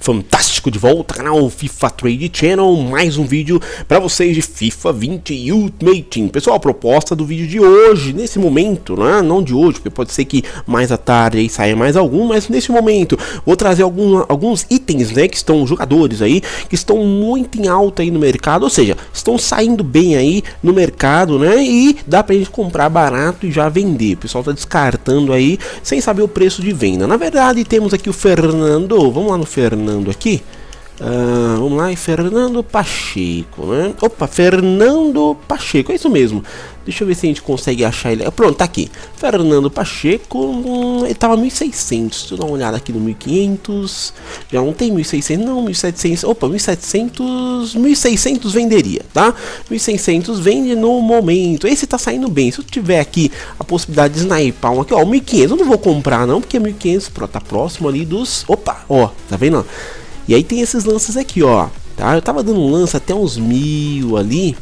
Fantástico, de volta, canal FIFA Trade Channel, mais um vídeo para vocês de FIFA 20 e Ultimate Team. Pessoal, a proposta do vídeo de hoje, nesse momento, né? Não de hoje, porque pode ser que mais à tarde aí saia mais algum, mas nesse momento vou trazer alguns itens, né, que estão, jogadores aí, que estão muito em alta aí no mercado, ou seja, estão saindo bem aí no mercado, né, e dá pra gente comprar barato e já vender. O pessoal tá descartando aí, sem saber o preço de venda. Na verdade, temos aqui o Fernando, vamos lá no Fernando aqui, vamos lá, e Fernando Pacheco, né? Opa, Fernando Pacheco, é isso mesmo. Deixa eu ver se a gente consegue achar ele. Pronto, tá aqui. Fernando Pacheco, ele tava 1.600. Deixa eu dar uma olhada aqui no 1.500. Já não tem 1.600, não, 1.700. Opa, 1.700, 1.600 venderia, tá? 1.600 vende no momento. Esse tá saindo bem. Se eu tiver aqui a possibilidade de sniper um aqui, ó, 1.500, eu não vou comprar não, porque é 1.500, pronto, tá próximo ali dos... Opa, ó, tá vendo? E aí tem esses lances aqui, ó, tá? Eu tava dando um lance até uns 1.000 ali,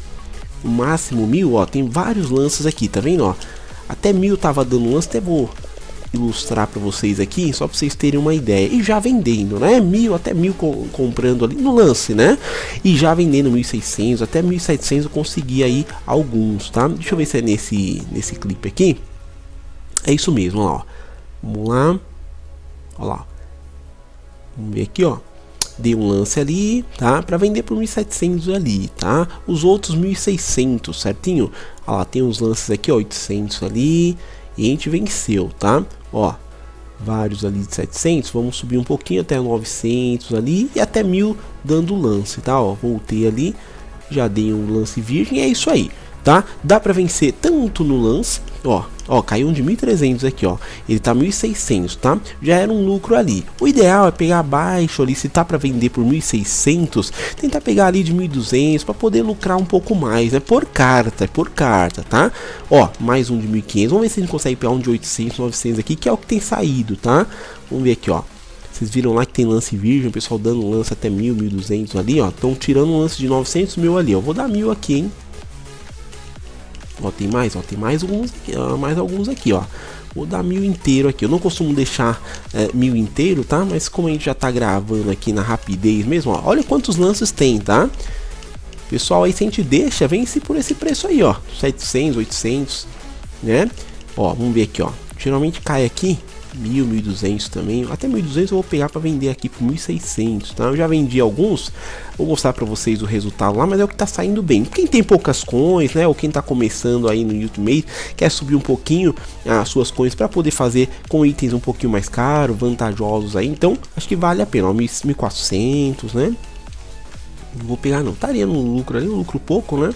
o máximo 1.000, ó, tem vários lances aqui, tá vendo, ó? Até 1.000 tava dando lance, até vou ilustrar pra vocês aqui, só pra vocês terem uma ideia. E já vendendo, né? 1.000 até 1.000 comprando ali no lance, né? E já vendendo 1.600 até 1.700 eu consegui aí alguns, tá? Deixa eu ver se é nesse clipe aqui. É isso mesmo, ó. Vamos lá. Ó lá. Vamos ver aqui, ó. Dei um lance ali, tá? Pra vender por 1.700 ali, tá? Os outros 1.600, certinho? Ó lá, tem uns lances aqui, ó, 800 ali. E a gente venceu, tá? Ó, vários ali de 700. Vamos subir um pouquinho até 900 ali. E até 1.000 dando lance, tá? Ó, voltei ali. Já dei um lance virgem, é isso aí, tá? Dá pra vencer tanto no lance, ó. Ó, caiu um de 1.300 aqui, ó. Ele tá 1.600, tá? Já era um lucro ali. O ideal é pegar abaixo ali, se tá pra vender por 1.600, tentar pegar ali de 1.200 pra poder lucrar um pouco mais, né? Por carta, tá? Ó, mais um de 1.500. Vamos ver se a gente consegue pegar um de 800, 900 aqui, que é o que tem saído, tá? Vamos ver aqui, ó. Vocês viram lá que tem lance virgem, o pessoal dando lance até 1.000, 1.200 ali, ó. Estão tirando um lance de 900 mil ali, ó. Vou dar 1.000 aqui, hein? Ó, tem mais alguns aqui, ó, vou dar 1.000 inteiro aqui. Eu não costumo deixar 1.000 inteiro, tá? Mas como a gente já tá gravando aqui na rapidez mesmo, ó, olha quantos lances tem, tá? Pessoal, aí se a gente deixa, vence por esse preço aí, ó, 700, 800, né? Ó, vamos ver aqui, ó, geralmente cai aqui 1.000, 1.200 também, até 1.200 eu vou pegar para vender aqui por 1.600, tá? Eu já vendi alguns, vou mostrar para vocês o resultado lá, mas é o que tá saindo bem. Quem tem poucas coins, né, ou quem tá começando aí no Ultimate, quer subir um pouquinho as suas coins para poder fazer com itens um pouquinho mais caros, vantajosos aí, então acho que vale a pena, ó, 1.400, né? Não vou pegar não, estaria no lucro ali, um lucro pouco, né?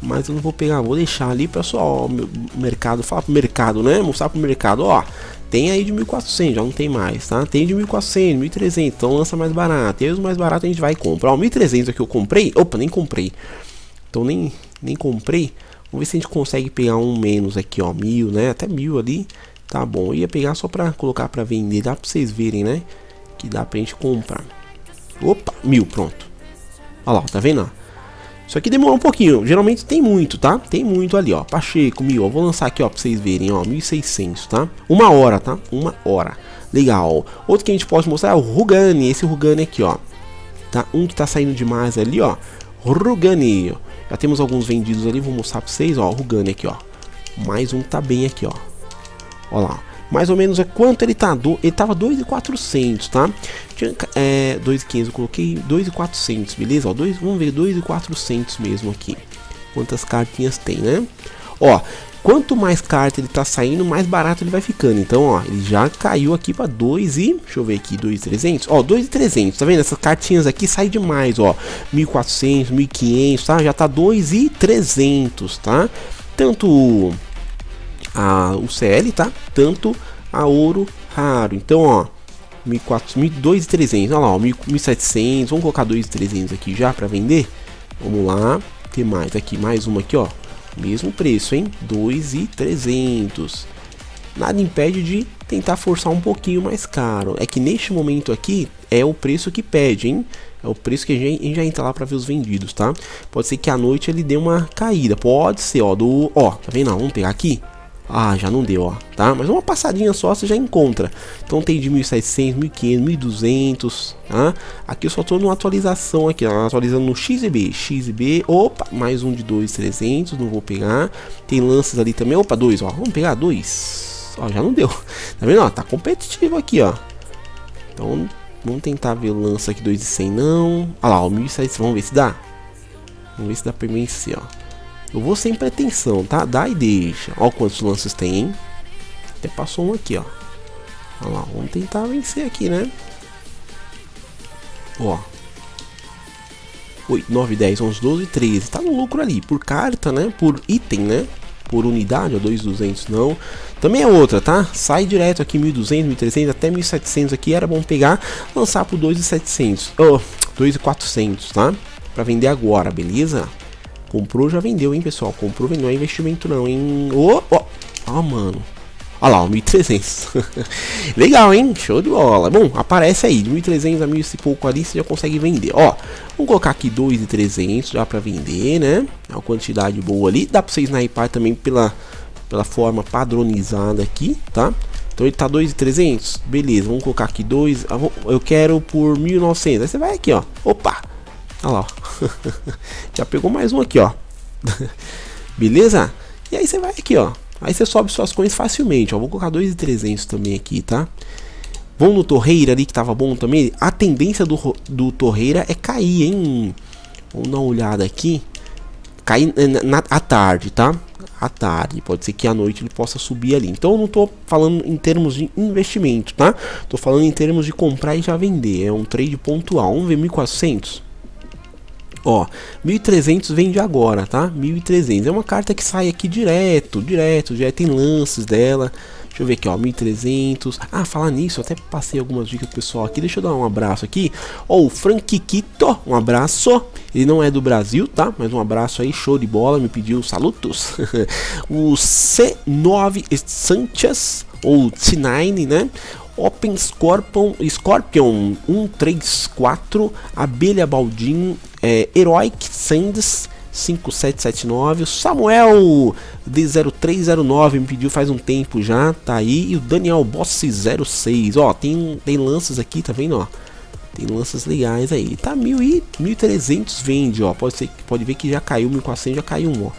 Mas eu não vou pegar, vou deixar ali, pessoal, o mercado, falar pro mercado, né? Mostrar pro mercado, ó, tem aí de 1.400, já não tem mais, tá? Tem de 1.400, 1.300, então lança mais barato. E aí os mais baratos a gente vai comprar. Ó, 1.300 aqui eu comprei, opa, nem comprei. Então nem comprei. Vamos ver se a gente consegue pegar um menos aqui, ó, 1.000, né? Até 1.000 ali, tá bom. Eu ia pegar só pra colocar pra vender, dá pra vocês verem, né? Que dá pra gente comprar. Opa, 1.000, pronto. Olha lá, tá vendo, ó? Isso aqui demorou um pouquinho, geralmente tem muito, tá? Tem muito ali, ó, Pacheco, 1.000, ó, vou lançar aqui, ó, pra vocês verem, ó, 1.600, tá? Uma hora, tá? Uma hora, legal. Outro que a gente pode mostrar é o Rugani, esse Rugani aqui, ó, tá? Um que tá saindo demais ali, ó, Rugani, ó. Já temos alguns vendidos ali, vou mostrar pra vocês, ó, Rugani aqui, ó. Mais um tá bem aqui, ó, ó lá, mais ou menos é quanto ele tá, ele tava 2.400, tá? Tinha, 2.500, eu coloquei 2.400, beleza? Ó, vamos ver 2.400 mesmo aqui. Quantas cartinhas tem, né? Ó, quanto mais carta ele tá saindo, mais barato ele vai ficando. Então, ó, ele já caiu aqui pra 2 e... Deixa eu ver aqui, 2.300. Ó, 2.300, tá vendo? Essas cartinhas aqui saem demais, ó. 1.400, 1.500, tá? Já tá 2.300, tá? Tanto... o CL, tá? Tanto a ouro raro. Então, ó, 2.300, olha lá, ó, 1.700. Vamos colocar 2.300 aqui já para vender. Vamos lá, tem mais aqui, mais uma aqui, ó. Mesmo preço, hein? 2.300. Nada impede de tentar forçar um pouquinho mais caro. É que neste momento aqui é o preço que pede, hein? É o preço que a gente já entra lá pra ver os vendidos, tá? Pode ser que à noite ele dê uma caída. Pode ser, ó, ó, tá vendo? Ó, vamos pegar aqui. Ah, já não deu, ó, tá? Mas uma passadinha só você já encontra. Então tem de 1.700, 1.500, 1.200, tá? Aqui eu só tô numa atualização aqui, ó, atualizando no XB, XB, opa, mais um de 2.300, não vou pegar. Tem lances ali também, opa, dois, ó, vamos pegar dois. Ó, já não deu, tá vendo, ó, tá competitivo aqui, ó. Então, vamos tentar ver o lance aqui, 2.100 não. Ah lá, ó, 1.700, vamos ver se dá. Vamos ver se dá pra vencer, ó. Eu vou sem pretensão, tá? Dá e deixa. Ó quantos lances tem, hein? Até passou um aqui, ó. Olha lá, vamos tentar vencer aqui, né? Ó. 8, 9, 10, 11, 12, 13. Tá no lucro ali. Por carta, né? Por item, né? Por unidade, ó. 2.200 não. Também é outra, tá? Sai direto aqui 1.200, 1.300, até 1.700 aqui. Era bom pegar, lançar pro 2.700. Ó, 2.400, tá? Pra vender agora, beleza? Comprou, já vendeu, hein, pessoal? Comprou, vendeu, não é investimento não, hein? Ó, oh, oh, mano. Olha lá, 1.300. Legal, hein? Show de bola. Bom, aparece aí, de 1.300 a 1.000 e pouco ali, você já consegue vender. Ó, vamos colocar aqui 2.300 já pra vender, né? É uma quantidade boa ali. Dá pra vocês naipar também pela forma padronizada aqui, tá? Então ele tá 2.300. Beleza, vamos colocar aqui 2. Eu quero por 1.900. Aí você vai aqui, ó. Opa! Olha lá, ó. Já pegou mais um aqui, ó. Beleza? E aí você vai aqui, ó. Aí você sobe suas coins facilmente, ó. Vou colocar 2.300 também aqui, tá? Vamos no Torreira ali, que tava bom também. A tendência do Torreira é cair, hein? Vamos dar uma olhada aqui. Cair à tarde, tá? À tarde, pode ser que à noite ele possa subir ali. Então eu não tô falando em termos de investimento, tá? Tô falando em termos de comprar e já vender. É um trade pontual. Vamos ver 1.400. Ó, 1.300 vende agora, tá? 1.300, é uma carta que sai aqui direto, tem lances dela. Deixa eu ver aqui, ó, 1.300. Ah, falar nisso, eu até passei algumas dicas pro pessoal aqui. Deixa eu dar um abraço aqui. Ó, o Franquiquito, um abraço. Ele não é do Brasil, tá? Mas um abraço aí, show de bola, me pediu salutos. O C9 Sanchez, ou C9, né? Open Scorpion 134, Abelha Baldin, Heroic Sands 5779, o Samuel de 0309 me pediu faz um tempo já, tá aí, e o Daniel Boss 06, ó, tem lanças aqui, tá vendo, ó, tem lanças legais aí, tá, 1.300 vende, ó, pode ver que já caiu, 1.400 já caiu um, ó,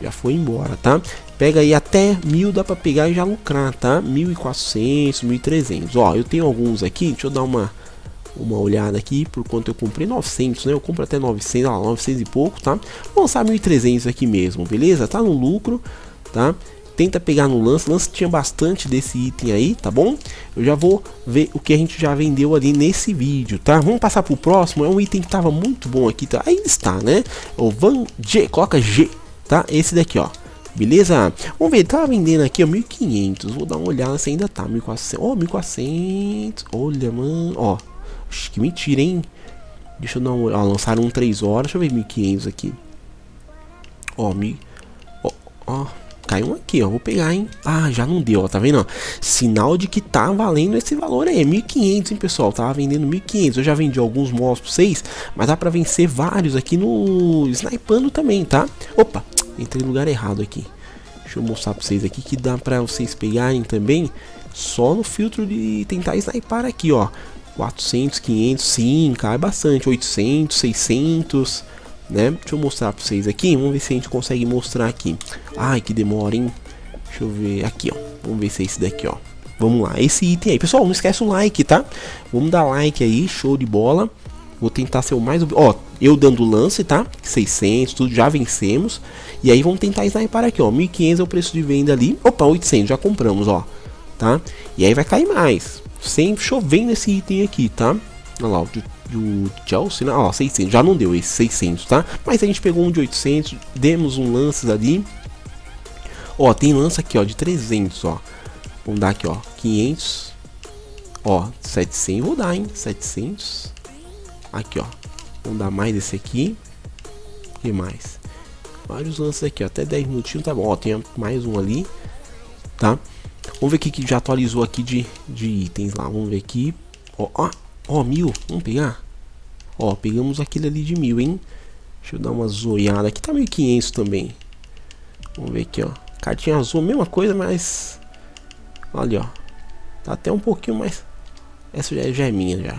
já foi embora, tá? Pega aí até 1.000, dá pra pegar e já lucrar, tá? 1.400, 1.300. Ó, eu tenho alguns aqui, deixa eu dar uma olhada aqui por quanto eu comprei. 900, né? Eu compro até 900, ó, 900 e pouco, tá? Vou lançar 1.300 aqui mesmo, beleza? Tá no lucro, tá? Tenta pegar no lance tinha bastante desse item aí, tá bom? Eu já vou ver o que a gente já vendeu ali nesse vídeo, tá? Vamos passar pro próximo, é um item que tava muito bom aqui, tá? Aí está, né? O Van G, coloca G, tá? Esse daqui, ó. Beleza? Vamos ver, tá vendendo aqui, ó, 1.500, vou dar uma olhada se ainda tá, 1.400, ó, 1.400, olha, mano, ó, que mentira, hein? Deixa eu dar uma olhada, ó, lançaram um 3 horas, deixa eu ver 1.500 aqui, ó, ó, caiu um aqui, ó, vou pegar, hein? Ah, já não deu, ó, tá vendo, ó, sinal de que tá valendo esse valor aí, 1.500, hein, pessoal, tava vendendo 1.500, eu já vendi alguns mostros pra vocês, mas dá pra vencer vários aqui no snipando também, tá? Opa! Entrei no lugar errado aqui. Deixa eu mostrar pra vocês aqui que dá pra vocês pegarem também. Só no filtro de tentar snipar aqui, ó. 400, 500, sim, cai bastante. 800, 600, né? Deixa eu mostrar pra vocês aqui. Vamos ver se a gente consegue mostrar aqui. Ai, que demora, hein? Deixa eu ver aqui, ó. Vamos ver se é esse daqui, ó. Vamos lá, esse item aí. Pessoal, não esquece o like, tá? Vamos dar like aí, show de bola. Vou tentar ser o mais... Ó, eu dando lance, tá? 600, tudo, já vencemos. E aí vamos tentar snipar aqui, ó. 1.500 é o preço de venda ali. Opa, 800, já compramos, ó. Tá? E aí vai cair mais. Sempre chovendo esse item aqui, tá? Olha lá, o do Chelsea, né? Ó, 600, já não deu esse, 600, tá? Mas a gente pegou um de 800, demos um lance ali. Ó, tem lance aqui, ó, de 300, ó. Vamos dar aqui, ó, 500. Ó, 700, vou dar, hein? 700... Aqui, ó, vamos dar mais desse aqui. E mais vários lances aqui, ó, até 10 minutinhos, tá bom. Ó, tem mais um ali, tá? Vamos ver o que já atualizou aqui de itens lá. Vamos ver aqui, ó, ó, ó, 1.000, vamos pegar. Ó, pegamos aquele ali de 1.000, hein? Deixa eu dar uma zoiada aqui, tá 1.500 também. Vamos ver aqui, ó, Cartinha azul, mesma coisa, mas olha, ó, tá até um pouquinho mais. Essa já é minha, já.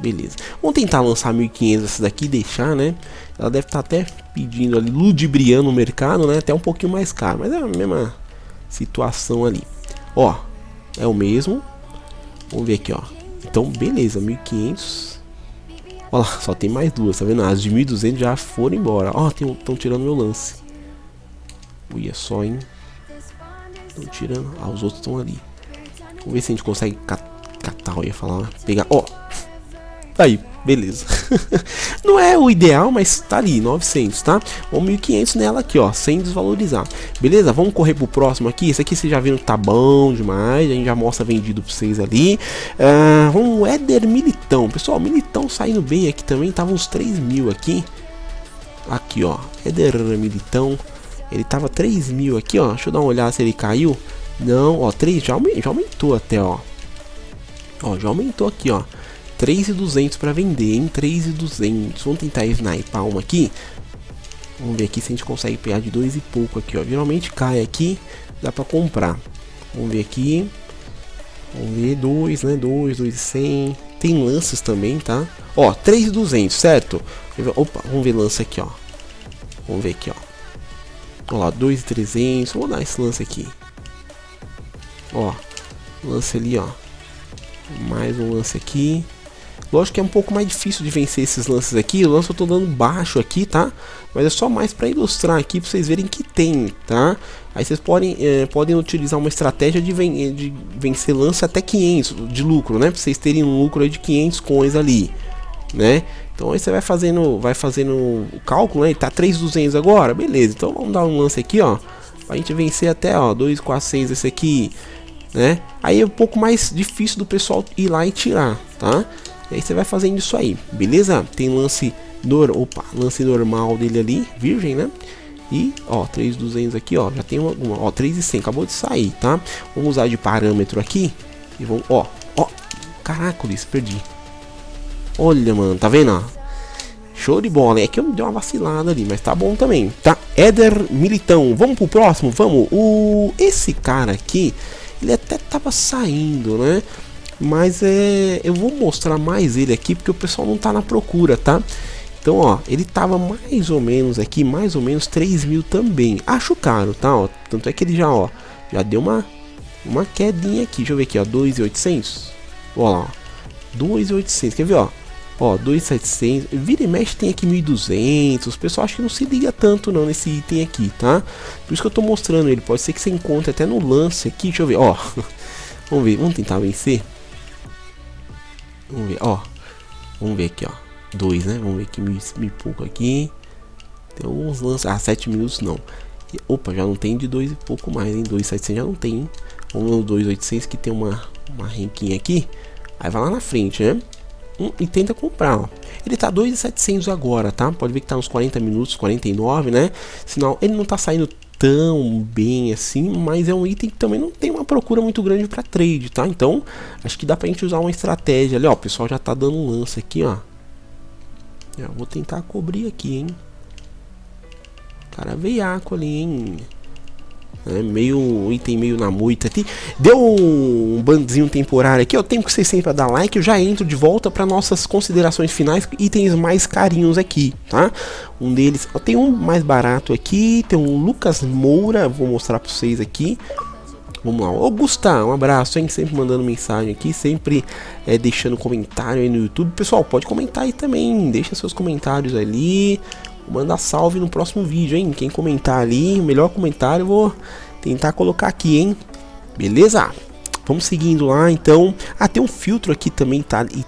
Beleza. Vamos tentar lançar 1.500 essa daqui e deixar, né? Ela deve estar até pedindo ali, ludibriando o mercado, né? Até um pouquinho mais caro, mas é a mesma situação ali. Ó, é o mesmo. Vamos ver aqui, ó. Então, beleza, 1.500. Olha lá, só tem mais duas, tá vendo? As de 1.200 já foram embora. Ó, estão tirando meu lance. Uia, só, hein? Estão tirando. Ah, os outros estão ali. Vamos ver se a gente consegue catar, eu ia falar. Pegar, ó. Aí, beleza. Não é o ideal, mas tá ali, 900, tá? Ou 1.500 nela aqui, ó, sem desvalorizar. Beleza? Vamos correr pro próximo aqui. Esse aqui vocês já viram que tá bom demais. A gente já mostra vendido pra vocês ali. Vamos, Éder Militão. Pessoal, Militão saindo bem aqui também. Tava uns 3.000 aqui. Aqui, ó, Éder Militão. Ele tava 3.000 aqui, ó. Deixa eu dar uma olhada se ele caiu. Não, ó, 3, já aumentou até, ó. Ó, já aumentou aqui, ó. 3.200 para vender, hein? 3.200. Vamos tentar snipar uma aqui. Vamos ver aqui se a gente consegue pegar de 2 e pouco aqui, ó. Geralmente cai aqui, dá para comprar. Vamos ver aqui. Vamos ver 2, né? 2, 2.100. Tem lances também, tá? Ó, 3.200, certo? Opa, vamos ver lance aqui, ó. Vamos ver aqui, ó. Ó lá, 2.300. Vou dar esse lance aqui. Ó, lance ali, ó. Mais um lance aqui. Lógico que é um pouco mais difícil de vencer esses lances aqui. O lance eu tô dando baixo aqui, tá? Mas é só mais para ilustrar aqui, para vocês verem que tem, tá? Aí vocês podem utilizar uma estratégia de vencer lance até 500 de lucro, né? Para vocês terem um lucro aí de 500 coins ali, né? Então aí você vai fazendo o cálculo, né? E tá 3.200 agora, beleza. Então vamos dar um lance aqui, ó. Pra gente vencer até, ó, 2.400 esse aqui, né? Aí é um pouco mais difícil do pessoal ir lá e tirar, tá? E aí você vai fazendo isso aí, beleza? Tem lance, lance normal dele ali, virgem, né? E, ó, 3.200 aqui, ó, já tem uma ó, 3.100, acabou de sair, tá? Vamos usar de parâmetro aqui e vamos, ó, ó, caracoles, perdi. Olha, mano, tá vendo, ó? Show de bola, é que eu me dei uma vacilada ali, mas tá bom também, tá? Éder Militão, vamos pro próximo, vamos. Esse cara aqui, ele até tava saindo, né? Mas eu vou mostrar mais ele aqui, porque o pessoal não tá na procura, tá? Então, ó, ele tava mais ou menos aqui, mais ou menos 3.000 também. Acho caro, tá? Ó, tanto é que ele já, ó, já deu uma quedinha aqui. Deixa eu ver aqui, ó, 2.800. Ó lá, ó, 2.800. Quer ver, ó? Ó, 2.700. Vira e mexe tem aqui 1.200. O pessoal acho que não se liga tanto não nesse item aqui, tá? Por isso que eu tô mostrando ele. Pode ser que você encontre até no lance aqui. Deixa eu ver, ó. Vamos ver, vamos tentar vencer. Vamos ver, ó. Vamos ver aqui, ó. 2, né? Vamos ver aqui, 1.000 e pouco aqui. Tem alguns lances. Ah, 7 minutos não. E, opa, já não tem de 2 e pouco mais, hein? 2.700 já não tem, hein? Vamos no 2.800 que tem uma renquinha aqui. Aí vai lá na frente, né? E tenta comprar, ó. Ele tá 2.700 agora, tá? Pode ver que tá uns 40 minutos, 49, né? Sinal, ele não tá saindo tão bem assim, mas é um item que também não tem uma procura muito grande para trade, tá? Então, acho que dá pra gente usar uma estratégia ali, ó. O pessoal já tá dando um lance aqui, ó. Eu vou tentar cobrir aqui, hein? Cara veiaco ali, hein? É meio um item meio na moita aqui. Deu um banzinho temporário aqui, ó. Tempo que vocês sempre a dar like. Eu já entro de volta para nossas considerações finais. Itens mais carinhos aqui, tá? Um deles, ó, tem um mais barato aqui. Tem um Lucas Moura. Vou mostrar para vocês aqui. Vamos lá, ô Gustavo, um abraço, hein? Sempre mandando mensagem aqui, sempre deixando comentário aí no YouTube. Pessoal, pode comentar aí também. Deixa seus comentários ali. Manda salve no próximo vídeo, hein? Quem comentar ali, o melhor comentário eu vou tentar colocar aqui, hein? Beleza? Vamos seguindo lá, então. Ah, tem um filtro aqui também,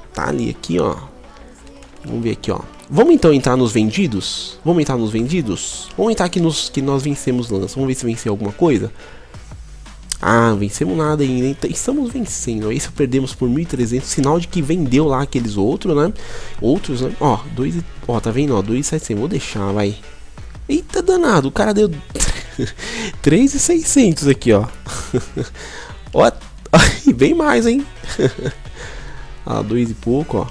Itália aqui, ó. Vamos ver aqui, ó. Vamos então entrar nos vendidos? Vamos entrar nos vendidos? Vamos entrar aqui nos que nós vencemos lance. Vamos ver se venceu alguma coisa. Ah, não vencemos nada ainda, então estamos vencendo. Aí se perdemos por 1.300, sinal de que vendeu lá aqueles outros, né? Outros, né? Ó, 2 e... Ó, tá vendo? Ó, 2.700, vou deixar, vai. Eita danado, o cara deu 3.600 aqui, ó. Ó, e bem mais, hein? Ah, 2 e pouco, ó.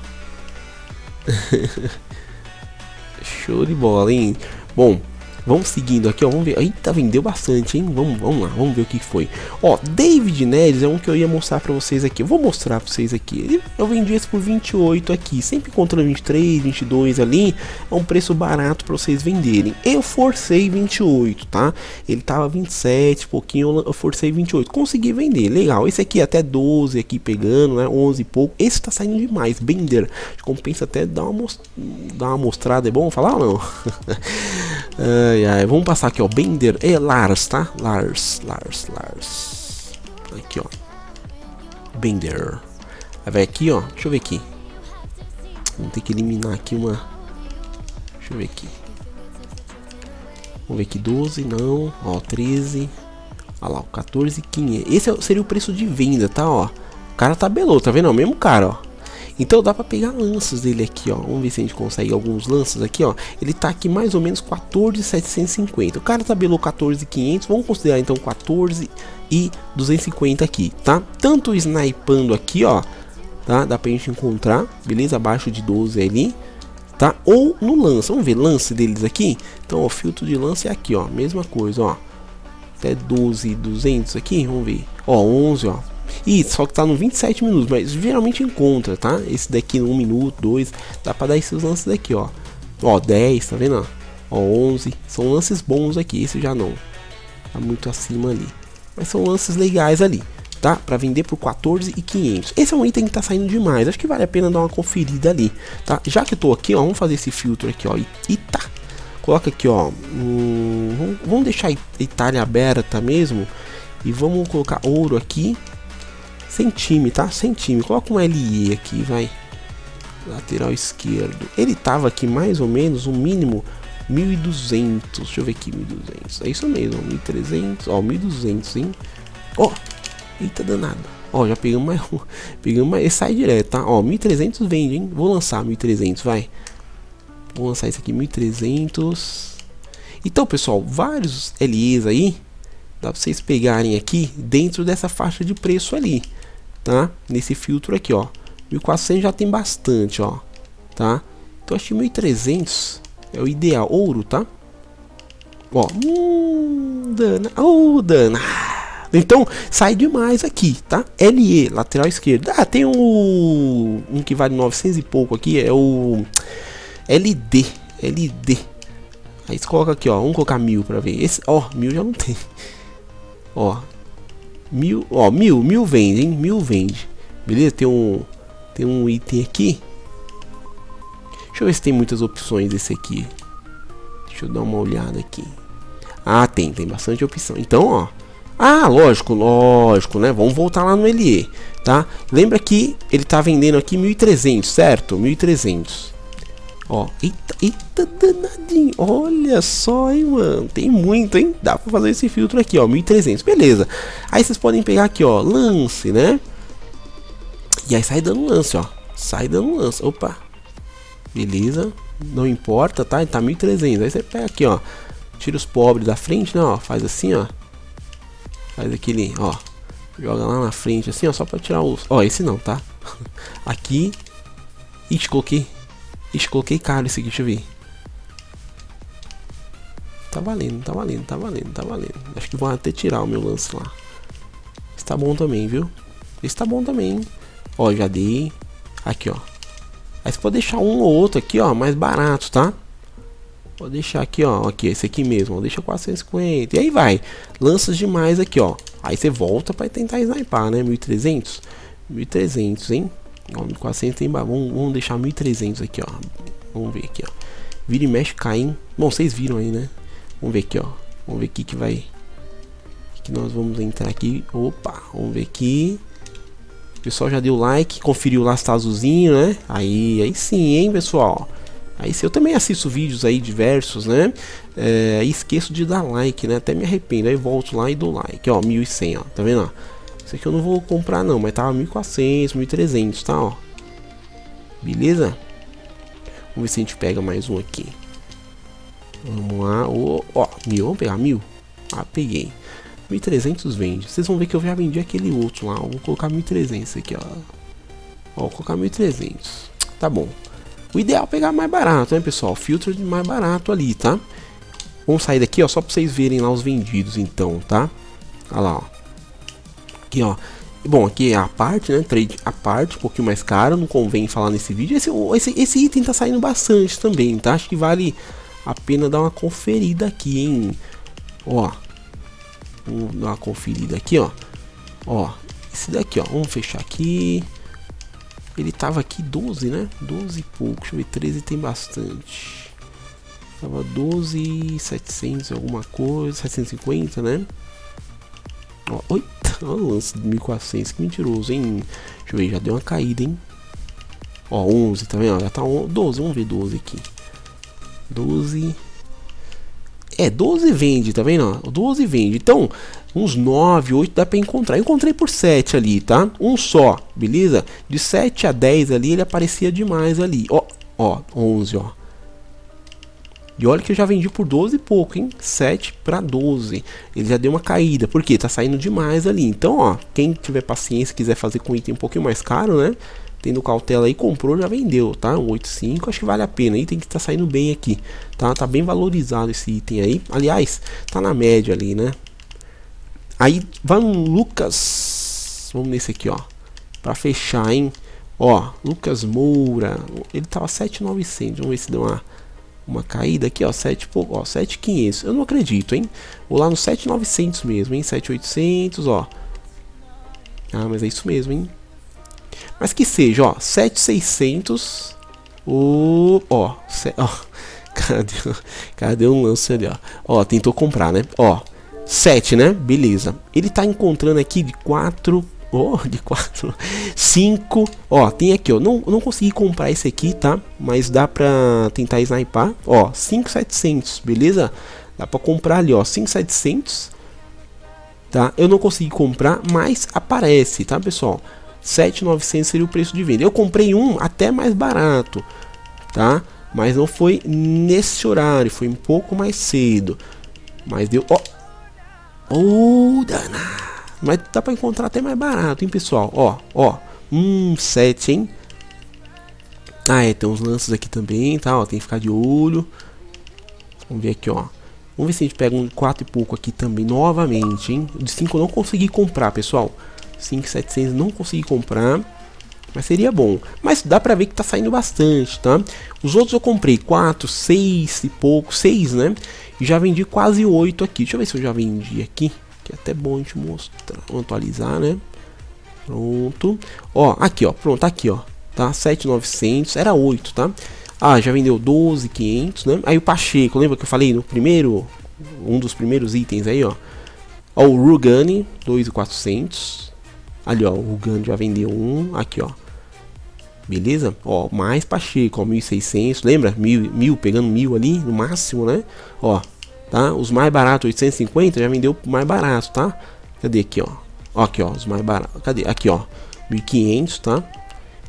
Show de bola, hein? Bom, Vamos seguindo aqui, ó, vamos ver. Eita, vendeu bastante, hein? Vamos lá, vamos ver o que foi. Ó, David Neres é um que eu ia mostrar pra vocês aqui. Eu vou mostrar pra vocês aqui. Eu vendi esse por 28 aqui, sempre encontrando 23, 22 ali. É um preço barato pra vocês venderem. Eu forcei 28, tá? Ele tava 27, pouquinho, eu forcei 28. Consegui vender, legal. Esse aqui até 12 aqui pegando, né? 11 e pouco. Esse tá saindo demais, Bender. Compensa até dar uma mostrada, é bom falar ou não? Ai, ai, vamos passar aqui, ó, Bender, é Lars, tá? Lars, aqui, ó, Bender, vai aqui, ó, deixa eu ver aqui, vamos ter que eliminar aqui uma, deixa eu ver aqui, vamos ver aqui, 12, não, ó, 13, ó lá, 14, 15, esse seria o preço de venda, tá, ó, o cara tabelou, tá vendo, o mesmo cara, ó. Então dá pra pegar lances dele aqui, ó. Vamos ver se a gente consegue alguns lances aqui, ó. Ele tá aqui mais ou menos 14.750. O cara tabelou 14.500. Vamos considerar então 14.250 aqui, tá? Tanto snipando aqui, ó, tá? Dá pra gente encontrar, beleza? Abaixo de 12 ali, tá? Ou no lance, vamos ver lance deles aqui. Então, ó, filtro de lance é aqui, ó. Mesma coisa, ó. Até 12.200 aqui, vamos ver. Ó, 11, ó. E só que tá no 27 minutos, mas geralmente encontra, tá? Esse daqui no 1 minuto, 2, dá pra dar esses lances daqui, ó. Ó, 10, tá vendo? Ó, 11, são lances bons aqui, esse já não. Tá muito acima ali. Mas são lances legais ali, tá? Pra vender por 14.500. Esse é um item que tá saindo demais, acho que vale a pena dar uma conferida ali, tá? Já que eu tô aqui, ó, vamos fazer esse filtro aqui, ó, e tá. Coloca aqui, ó, vamos deixar a Itália aberta mesmo. E vamos colocar ouro aqui. Sem time, tá? Sem time. Coloca um LE aqui, vai. Lateral esquerdo. Ele tava aqui mais ou menos, o mínimo, 1.200. Deixa eu ver aqui, 1.200. É isso mesmo, 1.300. Ó, 1.200, hein? Ó, eita danado. Ó, já pegamos mais um. Pegamos mais. Esse sai direto, tá? Ó, 1.300 vende, hein? Vou lançar 1.300, vai. Vou lançar isso aqui, 1.300. Então, pessoal, vários LEs aí. Dá pra vocês pegarem aqui dentro dessa faixa de preço ali, tá? Nesse filtro aqui, ó, 1.400 já tem bastante, ó, tá? Então acho que 1.300 é o ideal, ouro, tá? Ó, dana. Então sai demais aqui, tá? LE, lateral esquerdo. Ah, tem um que vale 900 e pouco aqui, é o LD. Aí você coloca aqui, ó, vamos colocar 1.000 pra ver. Esse, ó, 1.000 já não tem. Ó, 1.000, ó, 1.000 vende, hein? 1.000 vende. Beleza? Tem um item aqui. Deixa eu ver se tem muitas opções esse aqui. Deixa eu dar uma olhada aqui. Ah, tem bastante opção. Então, ó. Ah, lógico, né? Vamos voltar lá no LE, tá? Lembra que ele tá vendendo aqui 1.300, certo? 1.300. Ó, eita danadinho, olha só, hein, mano, tem muito, hein, dá pra fazer esse filtro aqui, ó, 1.300, beleza. Aí vocês podem pegar aqui, ó, lance, né, e aí sai dando lance, ó, sai dando lance, opa, beleza, não importa, tá, ele tá 1.300, aí você pega aqui, ó, tira os pobres da frente, né, ó, faz assim, ó, faz aquele, ó, joga lá na frente, assim, ó, só pra tirar os, ó, esse não, tá, aqui, ixi, coloquei caro esse aqui, deixa eu ver. Tá valendo. Acho que vão até tirar o meu lance lá. Esse tá bom também, viu? Esse tá bom também, hein? Ó, já dei. Aqui, ó. Aí você pode deixar um ou outro aqui, ó, mais barato, tá? Pode deixar aqui, ó. Aqui, esse aqui mesmo, ó. Deixa 450. E aí vai. Lanças demais aqui, ó. Aí você volta pra tentar snipar, né? 1.300. 1.300, hein? Ó, 1.400 tem barulho. Vamos deixar 1.300 aqui, ó. Vamos ver aqui, ó. Vira e mexe, cai, hein? Bom, vocês viram aí, né? Vamos ver aqui, ó. Vamos ver aqui que vai. Que nós vamos entrar aqui. Opa, vamos ver aqui. O pessoal já deu like. Conferiu lá se tá azulzinho, né? Aí sim, hein, pessoal? Aí sim, eu também assisto vídeos aí diversos, né? É, esqueço de dar like, né? Até me arrependo. Aí volto lá e dou like. Ó, 1.100, ó. Tá vendo, ó? Isso aqui eu não vou comprar não, mas tava 1.400, 1.300, tá, ó. Beleza? Vamos ver se a gente pega mais um aqui. Vamos lá, ó, 1.000, vamos pegar 1.000? Ah, peguei. 1.300 vende. Vocês vão ver que eu já vendi aquele outro lá, ó. Vou colocar 1.300 aqui, ó. Ó, vou colocar 1.300. Tá bom. O ideal é pegar mais barato, né, pessoal? Filtro de mais barato ali, tá? Vamos sair daqui, ó, só pra vocês verem lá os vendidos, então, tá? Olha lá, ó. Aqui, ó. Bom, aqui é a parte, né? Trade a parte, um pouquinho mais caro, não convém falar nesse vídeo. Esse item tá saindo bastante também, tá? Acho que vale a pena dar uma conferida aqui, hein? Ó. Vamos dar uma conferida aqui, ó. Ó, esse daqui, ó. Vamos fechar aqui. Ele tava aqui 12, né? 12 e pouco. Deixa eu ver, 13 tem bastante. Tava 12, 700 alguma coisa, 750, né? Ó, oi, um lance de 1400, que mentiroso, hein? Deixa eu ver, já deu uma caída, hein? Ó, 11, tá vendo? Já tá 12, vamos ver 12 aqui. 12. É, 12 vende, tá vendo? 12 vende. Então, uns 9, 8 dá pra encontrar. Eu encontrei por 7 ali, tá? Um só, beleza? De 7 a 10 ali, ele aparecia demais ali. Ó, ó, 11, ó. E olha que eu já vendi por 12 e pouco, hein? 7 pra 12. Ele já deu uma caída. Por quê? Tá saindo demais ali. Então, ó, quem tiver paciência, quiser fazer com item um pouquinho mais caro, né? Tendo cautela aí, comprou, já vendeu, tá? Um 8,5, acho que vale a pena. Item que tá saindo bem aqui, tá? Tá bem valorizado esse item aí. Aliás, tá na média ali, né? Aí, vai um Lucas... Vamos nesse aqui, ó. Pra fechar, hein? Ó, Lucas Moura. Ele tava 7,900. Vamos ver se deu uma caída aqui, ó, 7, ó, 7,500. Eu não acredito, hein? Vou lá no 7,900 mesmo, hein? 7,800, ó. Ah, mas é isso mesmo, hein? Mas que seja, ó, 7,600. Ó, ó, cadê um lance ali, ó? Ó, tentou comprar, né? Ó, 7, né? Beleza. Ele tá encontrando aqui de 4... Oh, de 4, 5, ó, tem aqui, ó, não consegui comprar esse aqui, tá, mas dá pra tentar snipar, ó, 5,700, beleza, dá pra comprar ali, ó, 5,700, tá, eu não consegui comprar, mas aparece, tá, pessoal, 7,900 seria o preço de venda, eu comprei um até mais barato, tá, mas não foi nesse horário, foi um pouco mais cedo, mas deu, ó, oh, danado. Mas dá pra encontrar até mais barato, hein, pessoal? Ó, ó. 7, hein? Ah, é. Tem uns lances aqui também, tá? Ó, tem que ficar de olho. Vamos ver aqui, ó. Vamos ver se a gente pega um 4 e pouco aqui também, novamente, hein? O de 5 eu não consegui comprar, pessoal. 5,700 não consegui comprar. Mas seria bom. Mas dá pra ver que tá saindo bastante, tá? Os outros eu comprei 4, 6 e pouco. 6, né? E já vendi quase 8 aqui. Deixa eu ver se eu já vendi aqui. Que é até bom a gente mostrar, atualizar, né? Pronto. Ó, aqui, ó. Pronto, aqui, ó. Tá? 7,900. Era 8, tá? Ah, já vendeu 12,500, né? Aí o Pacheco, lembra que eu falei no primeiro... Um dos primeiros itens aí, ó. Ó, o Rugani, 2,400. Ali, ó. O Rugani já vendeu um. Aqui, ó. Beleza? Ó, mais Pacheco, ó. 1,600. Lembra? 1.000, pegando 1.000 ali, no máximo, né? Ó. Tá? Os mais baratos, 850, já vendeu mais barato, tá? Cadê aqui, ó? Ó, aqui, ó, os mais baratos. Cadê? Aqui, ó, 1500, tá?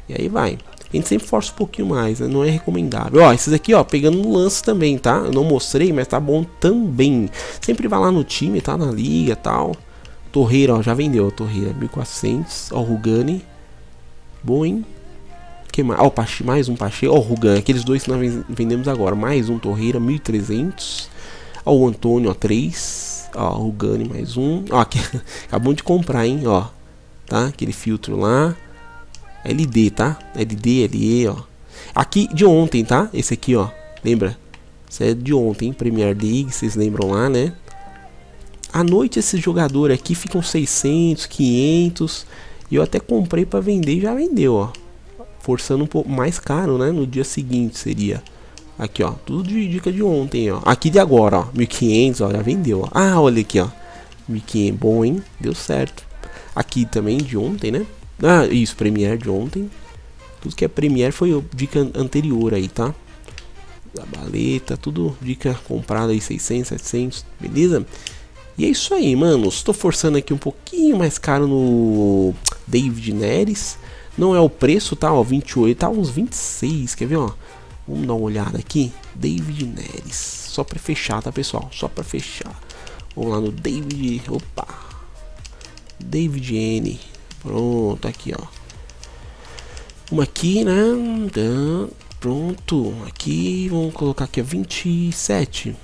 E aí vai. A gente sempre força um pouquinho mais, né? Não é recomendável. Ó, esses aqui, ó, pegando no lance também, tá? Eu não mostrei, mas tá bom também. Sempre vai lá no time, tá? Na liga, tal. Torreira, ó, já vendeu, Torreira, 1400. Ó, Rugani. Bom, hein? Que mais? Ó, mais um Pacheco. Ó, Rugani, aqueles dois que nós vendemos agora. Mais um Torreira, 1300. Ó, o Antônio, ó, 3. Ó, o Rugani, mais um. Ó, aqui, acabou de comprar, hein, ó. Tá? Aquele filtro lá. LD, tá? LD, LE, ó. Aqui, de ontem, tá? Esse aqui, ó. Lembra? Isso é de ontem, hein? Premier League, vocês lembram lá, né? À noite, esses jogadores aqui ficam 600, 500. E eu até comprei pra vender e já vendeu, ó. Forçando um pouco mais caro, né? No dia seguinte seria... Aqui, ó, tudo de dica de ontem, ó. Aqui de agora, ó, 1500, ó, já vendeu, ó. Ah, olha aqui, ó, 1500, bom, hein, deu certo. Aqui também de ontem, né. Ah, isso, Premiere de ontem. Tudo que é Premiere foi dica anterior aí, tá. A baleta, tudo dica comprada aí, 600, 700, beleza. E é isso aí, mano, estou forçando aqui um pouquinho mais caro no David Neres. Não é o preço, tá, ó, 28, tá, uns 26, quer ver, ó. Vamos dar uma olhada aqui, David Neres, só para fechar, tá, pessoal? Só para fechar. Vamos lá no David, opa, David N, pronto, aqui, ó. Uma aqui, né? Pronto, aqui, vamos colocar aqui, ó, 27.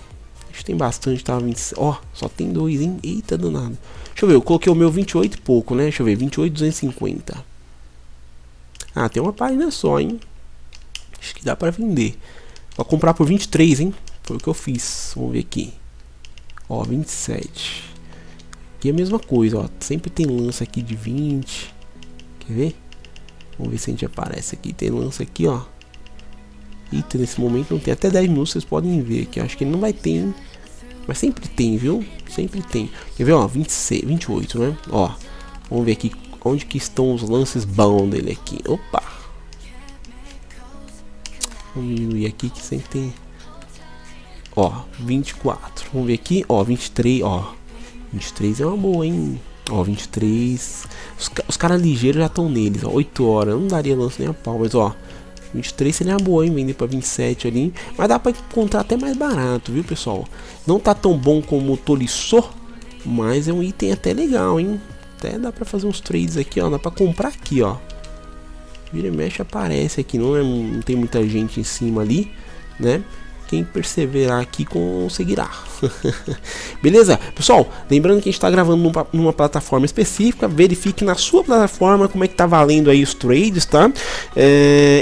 Acho que tem bastante, tá? 20... Ó, só tem 2, hein? Eita, danado. Deixa eu ver, eu coloquei o meu 28 e pouco, né? Deixa eu ver, 28,250. Ah, tem uma página só, hein? Acho que dá pra vender. Vou comprar por 23, hein? Foi o que eu fiz. Vamos ver aqui. Ó, 27. Aqui é a mesma coisa, ó. Sempre tem lança aqui de 20. Quer ver? Vamos ver se a gente aparece aqui. Tem lança aqui, ó. Eita, nesse momento não tem. Até 10 minutos vocês podem ver aqui. Acho que ele não vai ter, hein? Mas sempre tem, viu? Sempre tem. Quer ver, ó? 26, 28, né? Ó. Vamos ver aqui onde que estão os lances bons dele aqui. Opa! Vamos diminuir aqui que sempre tem. Ó, 24. Vamos ver aqui. Ó, 23, ó. 23 é uma boa, hein? Ó, 23. Os caras ligeiros já estão neles, ó. 8 horas. Eu não daria lance nem a pau, mas ó. 23 seria uma boa, hein? Vender pra 27 ali. Mas dá pra encontrar até mais barato, viu, pessoal? Não tá tão bom como o Tolisso, mas é um item até legal, hein? Até dá pra fazer uns trades aqui, ó. Dá pra comprar aqui, ó. Vira e mexe aparece aqui. Não, é, não tem muita gente em cima ali, né? Quem perseverar aqui conseguirá. Beleza? Pessoal, lembrando que a gente está gravando numa plataforma específica. Verifique na sua plataforma como é que tá valendo aí os trades, tá?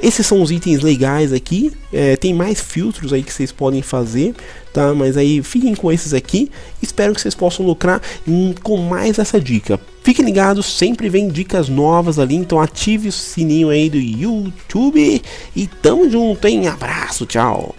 Esses são os itens legais aqui. Tem mais filtros aí que vocês podem fazer, tá? Mas aí fiquem com esses aqui. Espero que vocês possam lucrar com mais essa dica. Fiquem ligados, sempre vem dicas novas ali. Então ative o sininho aí do YouTube. E tamo junto, hein? Abraço, tchau!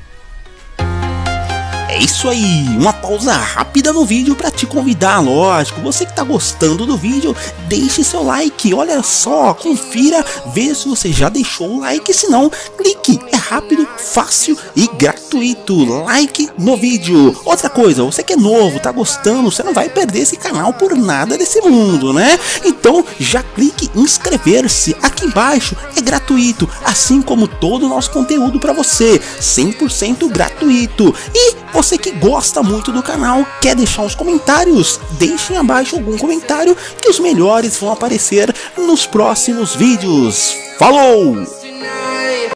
É isso aí, uma pausa rápida no vídeo para te convidar, lógico, você que tá gostando do vídeo, deixe seu like, olha só, confira, vê se você já deixou um like, se não, clique, é rápido, fácil e gratuito, like no vídeo. Outra coisa, você que é novo, tá gostando, você não vai perder esse canal por nada desse mundo, né? Então já clique em inscrever-se, aqui embaixo é gratuito, assim como todo o nosso conteúdo para você, 100% gratuito. E você que gosta muito do canal, quer deixar uns comentários? Deixem abaixo algum comentário que os melhores vão aparecer nos próximos vídeos. Falou!